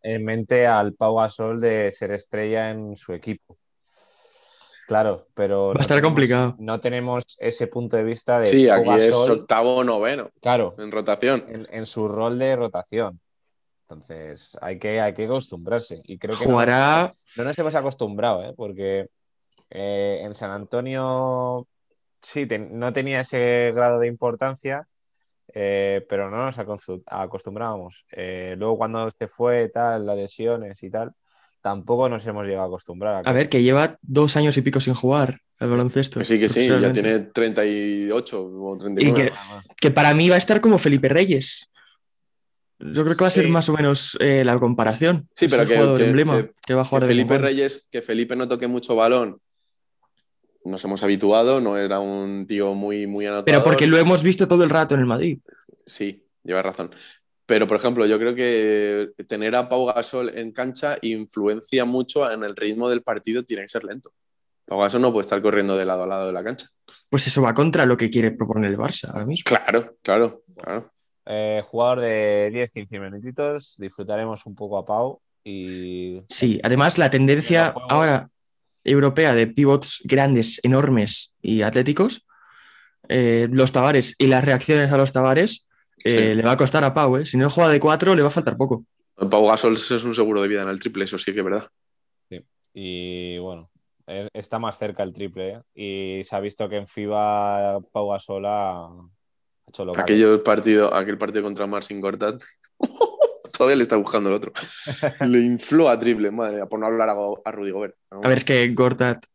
en mente al Pau Gasol de ser estrella en su equipo. Claro, pero... Va a estar complicado. No tenemos ese punto de vista de... Sí, aquí es octavo o noveno. Claro. En rotación. En su rol de rotación. Entonces, hay que acostumbrarse. Y creo que jugará... No nos hemos acostumbrado, porque en San Antonio sí, no tenía ese grado de importancia, pero no nos acostumbrábamos. Luego cuando se fue, tal, las lesiones y tal... Tampoco nos hemos llegado a acostumbrar. A ver, que lleva 2 años y pico sin jugar al baloncesto. Sí, que sí, ya tiene 38 o 39. Y que para mí va a estar como Felipe Reyes. Yo creo que va a ser más o menos la comparación. Sí, pero que Felipe no toque mucho balón. Nos hemos habituado, no era un tío muy, muy anotador. Pero porque lo hemos visto todo el rato en el Madrid. Sí, llevas razón. Pero, por ejemplo, yo creo que tener a Pau Gasol en cancha influencia mucho en el ritmo del partido, tiene que ser lento. Pau Gasol no puede estar corriendo de lado a lado de la cancha. Pues eso va contra lo que quiere proponer el Barça ahora mismo. Claro. Jugador de 10-15 minutitos, disfrutaremos un poco a Pau. Y sí, además la tendencia ahora europea de pivots grandes, enormes y atléticos, los Tabares y las reacciones a los Tabares, le va a costar a Pau, Si no juega de 4, le va a faltar poco. Pau Gasol es un seguro de vida en el triple, eso sí que es verdad. Sí. Y bueno, está más cerca el triple, Y se ha visto que en FIBA Pau Gasol ha hecho lo que... Aquel partido contra Marcin Gortat, todavía le está buscando el otro. Le infló a triple, madre mía, por no hablar a Rudy Gobert. ¿No? A ver, es que Gortat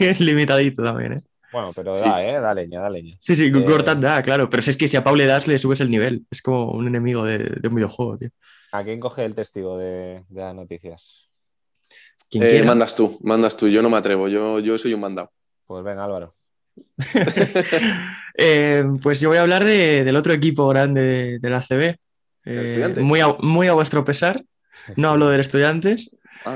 es limitadito también, Bueno, pero da leña. Sí, Gortat da, claro. Pero si a Pau le das, le subes el nivel. Es como un enemigo de un videojuego, tío. ¿A quién coge el testigo de las noticias? Mandas tú. Yo no me atrevo. Yo soy un mandado. Pues venga, Álvaro. Pues yo voy a hablar del otro equipo grande de la ACB. Muy a vuestro pesar. No hablo del Estudiantes.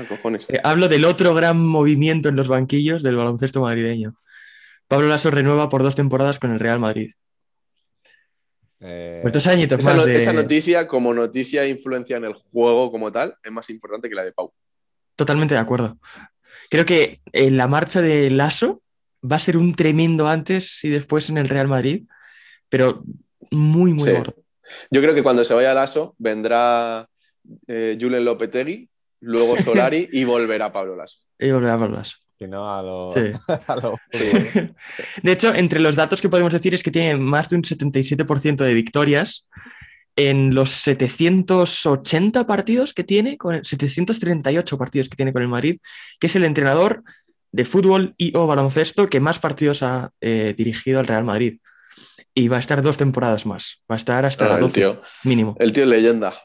Cojones. Hablo del otro gran movimiento en los banquillos del baloncesto madrileño. Pablo Laso renueva por 2 temporadas con el Real Madrid. Pues 2 añitos más de... Esa noticia, como noticia e influencia en el juego como tal, es más importante que la de Pau. Totalmente de acuerdo. Creo que la marcha de Laso va a ser un tremendo antes y después en el Real Madrid, pero muy, muy gordo. Yo creo que cuando se vaya Laso vendrá Julen Lopetegui, luego Solari y volverá Pablo Laso. Sino De hecho, entre los datos que podemos decir es que tiene más de un 77% de victorias en los 780 partidos que tiene, 738 partidos que tiene con el Madrid, que es el entrenador de fútbol y o baloncesto que más partidos ha dirigido al Real Madrid. Y va a estar 2 temporadas más. Va a estar hasta la 12 mínimo. El tío es leyenda.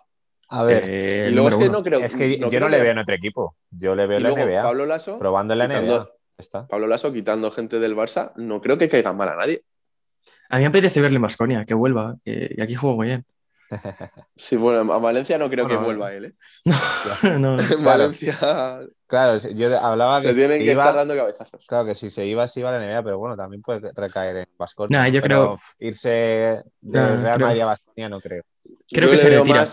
A ver, y luego es que no creo. Es que yo no le veo en otro equipo. Yo le veo en la NBA. Pablo Laso probando en la NBA. Está. Pablo Laso quitando gente del Barça, no creo que caiga mal a nadie. A mí me apetece verle en Baskonia, que vuelva. Y aquí juego muy bien. Sí, bueno, a Valencia no creo que vuelva él, ¿eh? No, en Valencia. Claro, yo hablaba de. Se tienen que estar dando cabezazos. Claro que si se iba, sí iba a la NBA, pero bueno, también puede recaer en Baskonia. Nah, yo creo. Irse de Real Madrid a Baskonia no creo. Creo que se le retira.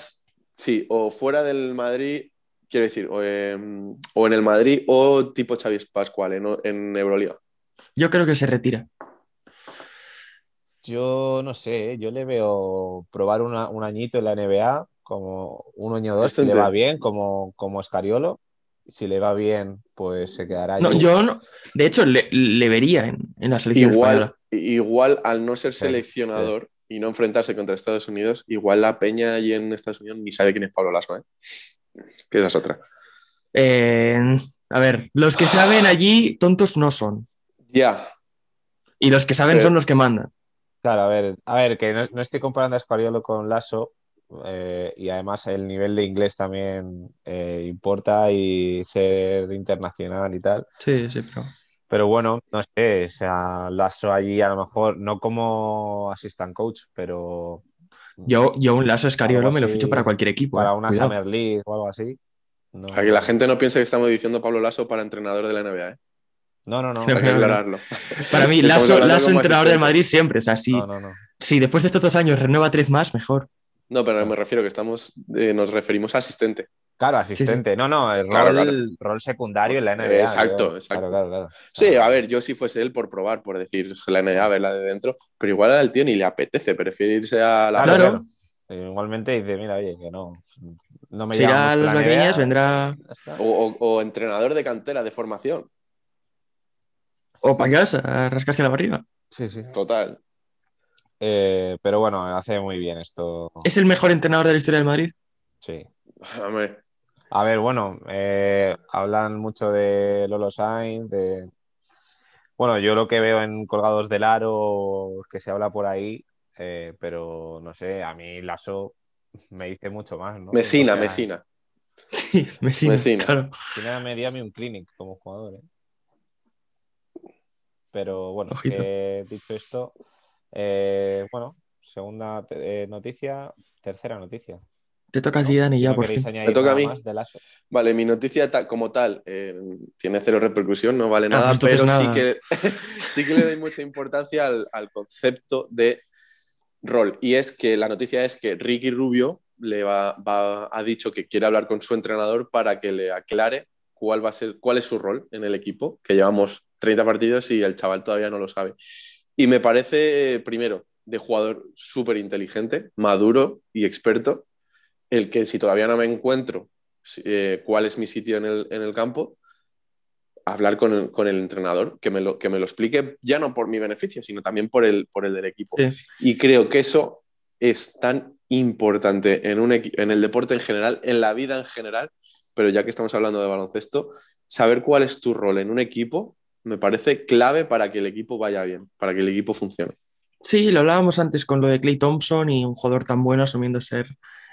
Sí, o fuera del Madrid, quiero decir, o en el Madrid o tipo Xavi Pascual en Euroliga. Yo creo que se retira. Yo no sé, yo le veo probar un añito en la NBA, como un año o dos, si le va bien, como Scariolo. Si le va bien, pues se quedará allí. No, yo no. De hecho, le vería en la selección española. Igual al no ser seleccionador. Sí. Y no enfrentarse contra Estados Unidos, igual la peña allí en Estados Unidos ni sabe quién es Pablo Laso, ¿eh? Que esa es otra. A ver, los que saben allí, tontos no son. Ya. Yeah. Y los que saben son los que mandan. Claro, a ver, que no estoy comparando a Scariolo con Laso, y además el nivel de inglés también importa y ser internacional y tal. Sí, pero... Pero bueno, no sé, o sea, Laso allí a lo mejor, no como assistant coach, pero... Yo un Laso Scariolo me lo ficho para cualquier equipo. Para una Summer League o algo así. No. Para que la gente no piense que estamos diciendo Pablo Laso para entrenador de la NBA, ¿eh? No. Hay que aclararlo. Para mí, Laso entrenador del Madrid siempre. O sea, si después de estos 2 años renueva 3 más, mejor. No, pero me refiero que nos referimos a asistente. Claro, asistente. Sí. No, el rol secundario en la NBA. Exacto. Claro. Sí, a ver, yo si fuese él por probar, por decir la NBA, verla de dentro, pero igual al tío ni le apetece, prefiere irse a la... Claro. Igualmente dice, mira, oye, que no me llamo. Irá a las maquinillas, vendrá... O entrenador de cantera de formación. O para casa, a rascarse la barriga. Sí. Total. Pero bueno, hace muy bien esto. ¿Es el mejor entrenador de la historia del Madrid? Sí. A ver, bueno, hablan mucho de Lolo Sainz, Bueno, yo lo que veo en Colgados del Aro que se habla por ahí, pero no sé, a mí Laso me dice mucho más, ¿no? Messina. Sí, Messina, claro. Messina me dio a mí un clinic como jugador, ¿eh? Pero bueno, dicho esto, bueno, segunda noticia, tercera noticia. Te toca a ti, Dani, ya, por fin. Me toca a mí. Vale, mi noticia como tal tiene cero repercusión, no vale nada, pues pero nada. Sí que le doy mucha importancia al concepto de rol. Y es que la noticia es que Ricky Rubio ha dicho que quiere hablar con su entrenador para que le aclare cuál es su rol en el equipo, que llevamos 30 partidos y el chaval todavía no lo sabe. Y me parece, primero, de jugador súper inteligente, maduro y experto, el que si todavía no me encuentro cuál es mi sitio en el campo, hablar con el entrenador, que me lo explique, ya no por mi beneficio, sino también por el del equipo. Sí. Y creo que eso es tan importante en el deporte en general, en la vida en general, pero ya que estamos hablando de baloncesto, saber cuál es tu rol en un equipo me parece clave para que el equipo vaya bien, para que el equipo funcione. Sí, lo hablábamos antes con lo de Klay Thompson y un jugador tan bueno asumiendo ser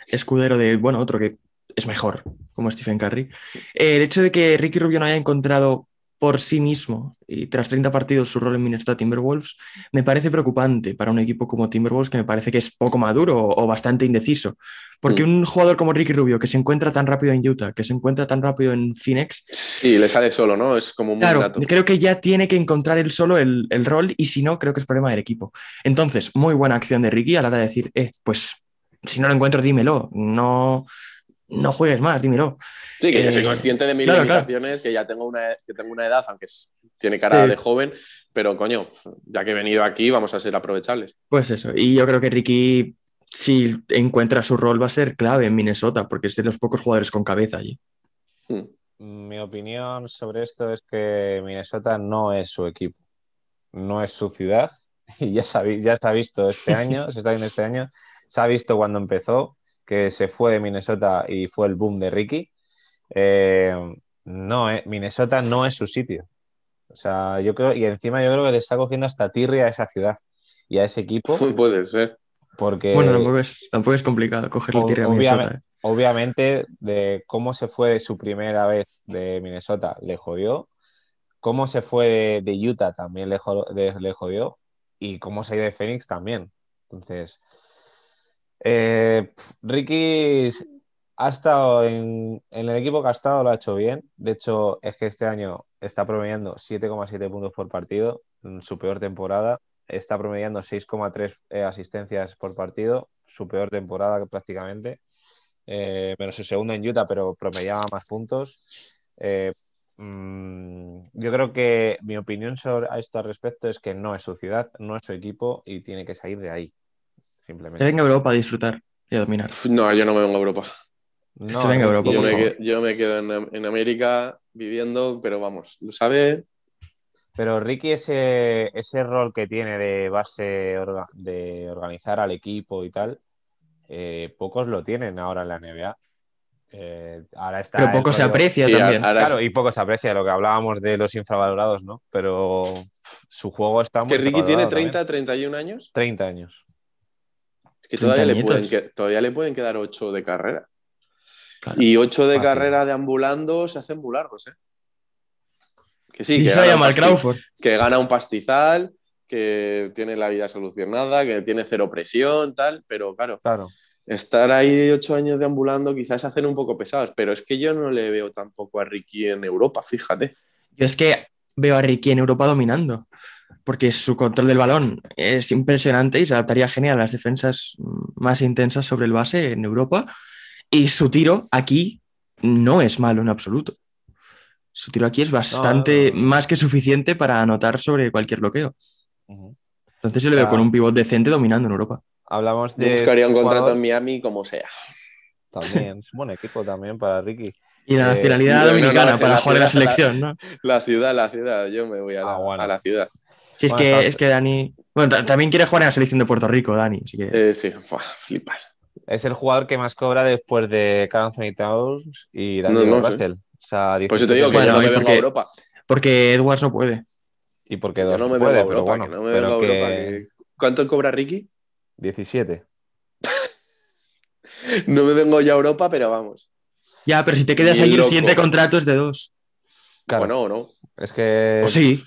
escudero de, bueno, otro que es mejor, como Stephen Curry. El hecho de que Ricky Rubio no haya encontrado por sí mismo y tras 30 partidos su rol en Minnesota Timberwolves me parece preocupante para un equipo como Timberwolves, que me parece que es poco maduro o bastante indeciso, porque un jugador como Ricky Rubio que se encuentra tan rápido en Utah, que se encuentra tan rápido en Phoenix, sí, le sale solo, ¿no? Es como un dato. Creo que ya tiene que encontrar él solo el rol, y si no, creo que es problema del equipo. Entonces, muy buena acción de Ricky a la hora de decir, pues si no lo encuentro, dímelo, no juegues más, dímelo. Sí, que yo soy consciente de mis limitaciones, que ya tengo una edad, aunque tiene cara de joven, pero coño, ya que he venido aquí vamos a ser aprovechables. Pues eso, y yo creo que Ricky, si encuentra su rol, va a ser clave en Minnesota, porque es de los pocos jugadores con cabeza allí. Mi opinión sobre esto es que Minnesota no es su equipo, no es su ciudad, y ya se ha visto este año, se está viendo este año. Se ha visto cuando empezó, que se fue de Minnesota y fue el boom de Ricky. Minnesota no es su sitio. O sea, yo creo, y encima yo creo que le está cogiendo hasta tirria a esa ciudad y a ese equipo. Puede ser. Porque... Bueno, tampoco es complicado cogerle tirria a Minnesota. obviamente, de cómo se fue de su primera vez de Minnesota, le jodió. Cómo se fue de Utah también le jodió. Y cómo se ha ido de Phoenix también. Entonces, Ricky ha estado en el equipo que ha estado, lo ha hecho bien. De hecho, es que este año está promediando 7,7 puntos por partido, en su peor temporada. Está promediando 6,3 asistencias por partido, su peor temporada prácticamente. Menos su segundo en Utah, pero promediaba más puntos. Yo creo que mi opinión sobre esto al respecto es que no es su ciudad, no es su equipo y tiene que salir de ahí. Simplemente. Se venga a Europa a disfrutar y a dominar. No, yo no me vengo a Europa. No, se venga a Europa, yo me quedo en América viviendo, pero vamos, lo sabe. Pero Ricky, ese rol que tiene de base de organizar al equipo y tal, pocos lo tienen ahora en la NBA. Ahora está pero poco se aprecia también. Claro, y poco se aprecia lo que hablábamos de los infravalorados, ¿no? Pero su juego está muy... Que Ricky tiene 30, 31 años. 30 años. Es que todavía le pueden quedar 8 de carrera. Claro. Y 8 de fácil. Carrera deambulando se hacen muy largos, ¿eh? Que sí, que se llama Crawford. Que gana un pastizal, que tiene la vida solucionada, que tiene cero presión, tal, pero claro. Estar ahí 8 años deambulando quizás se hacen un poco pesados, pero es que yo no le veo tampoco a Ricky en Europa, fíjate. Yo es que veo a Ricky en Europa dominando, porque su control del balón es impresionante y se adaptaría genial a las defensas más intensas sobre el base en Europa, y su tiro aquí no es malo en absoluto. Su tiro aquí es bastante más que suficiente para anotar sobre cualquier bloqueo. Uh-huh. Entonces yo le veo con un pivot decente dominando en Europa. Hablamos de... Buscaría un contrato en Miami como sea. También, es un buen equipo también para Ricky. Y la nacionalidad dominicana para jugar en la selección, ¿no? La ciudad, yo me voy a la ciudad. Sí, es que Dani... Bueno, también quiere jugar en la selección de Puerto Rico, Dani. Así que... sí, flipas. Es el jugador que más cobra después de Carl Anthony Towns y Daniel Bastel. O sea, pues yo te digo que yo no me vengo a Europa. Porque Edwards no puede. Y porque Edwards no me puede, Europa, pero bueno. No me vengo a Europa. ¿Cuánto cobra Ricky? 17. No me vengo ya a Europa, pero vamos. Ya, pero si te quedas ahí, el siguiente contrato es de 2. Claro. Bueno, no. Es que... O sí.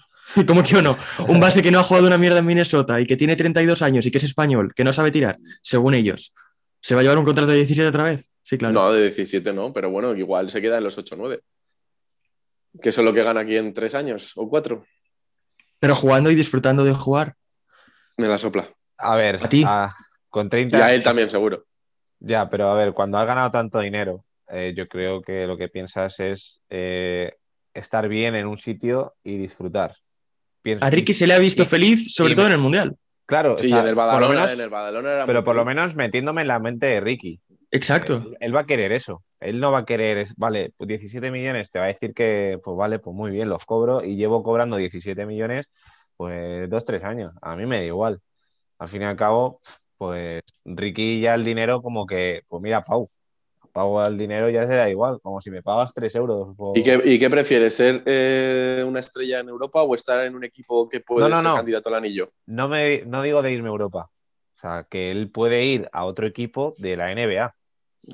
¿Cómo que o no? Un base que no ha jugado una mierda en Minnesota y que tiene 32 años y que es español, que no sabe tirar, según ellos, ¿se va a llevar un contrato de 17 otra vez? Sí, claro. No, de 17 no, pero bueno, igual se queda en los 8-9. Que eso es lo que gana aquí en 3 años o 4. Pero jugando y disfrutando de jugar. Me la sopla. A ver, ¿a ti? Con 30... Y a él también, seguro. Ya, pero a ver, cuando has ganado tanto dinero, yo creo que lo que piensas es estar bien en un sitio y disfrutar. Pienso a Ricky se le ha visto feliz, sobre todo en el Mundial. Claro, sí, o sea, en el Badalona era pero por lo menos metiéndome en la mente de Ricky. Exacto. Él va a querer eso. Él no va a querer, vale, pues 17 millones, te va a decir que, pues vale, pues muy bien, los cobro y llevo cobrando 17 millones, pues 2-3 años. A mí me da igual. Al fin y al cabo, pues Ricky ya el dinero como que, pues mira, Pau al dinero ya será igual, como si me pagas 3 euros. Por... ¿Y qué prefieres, ser una estrella en Europa o estar en un equipo que puede ser candidato al anillo? No digo de irme a Europa, o sea, que él puede ir a otro equipo de la NBA.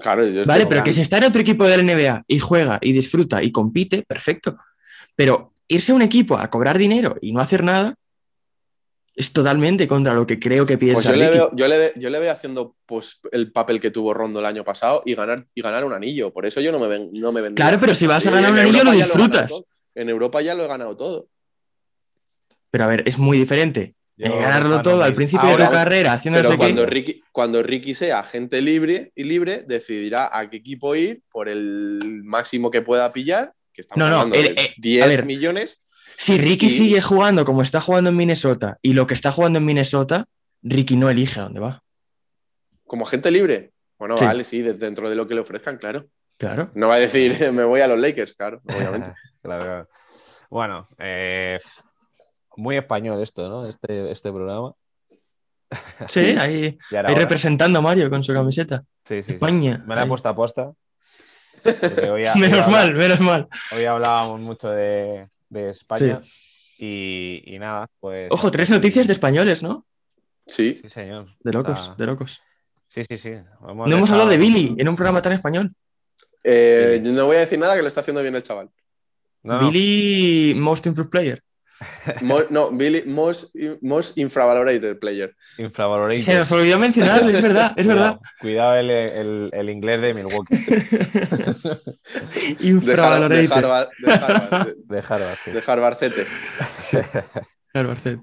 Claro, vale, pero que si está en otro equipo de la NBA y juega y disfruta y compite, perfecto. Pero irse a un equipo a cobrar dinero y no hacer nada... Es totalmente contra lo que creo que piensa Ricky. Yo le veo haciendo pues, el papel que tuvo Rondo el año pasado y ganar un anillo. Por eso yo no me vendo. Claro, pero si vas a ganar un anillo lo disfrutas. En Europa ya lo he ganado todo. Pero a ver, es muy diferente. Ganarlo todo al principio de tu carrera haciendo eso. Pero cuando Ricky sea agente libre y libre, decidirá a qué equipo ir por el máximo que pueda pillar. Que estamos hablando de 10 millones. Si Ricky sigue jugando como está jugando en Minnesota y lo que está jugando en Minnesota, Ricky no elige a dónde va. ¿Como agente libre? Bueno, sí. Vale, sí, dentro de lo que le ofrezcan, claro. No va a decir, me voy a los Lakers, claro, obviamente. Claro. Bueno, muy español esto, ¿no? Este programa. Sí, ahí representando a Mario con su camiseta. Sí. España. Me la he puesto a posta. Menos mal. Hoy hablábamos mucho de España, sí. Y nada, pues... Ojo, 3 noticias de españoles, ¿no? Sí. Sí, señor. De locos, o sea, de locos. Sí. No hemos hablado de Billy en un programa tan español. No voy a decir nada, que lo está haciendo bien el chaval. No. Billy, most improved player. Billy, most infravalorated player. Infravalorated. Se nos olvidó mencionar, es verdad. Cuidado el inglés de Milwaukee. Infravalorated. De Harvard.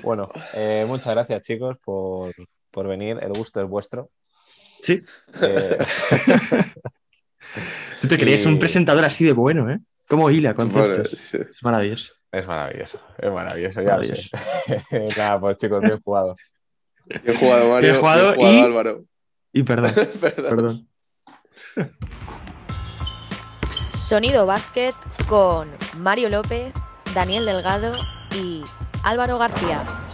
Bueno, muchas gracias, chicos, por venir. El gusto es vuestro. Sí. Tú te creías un presentador así de bueno, ¿eh? Cómo hila con conceptos. Sí. Es maravilloso. Es maravilloso. Nada, pues chicos, bien jugado. Bien jugado, Mario. Bien jugado, Álvaro. Y perdón. Sonido Básquet con Mario López, Daniel Delgado y Álvaro García.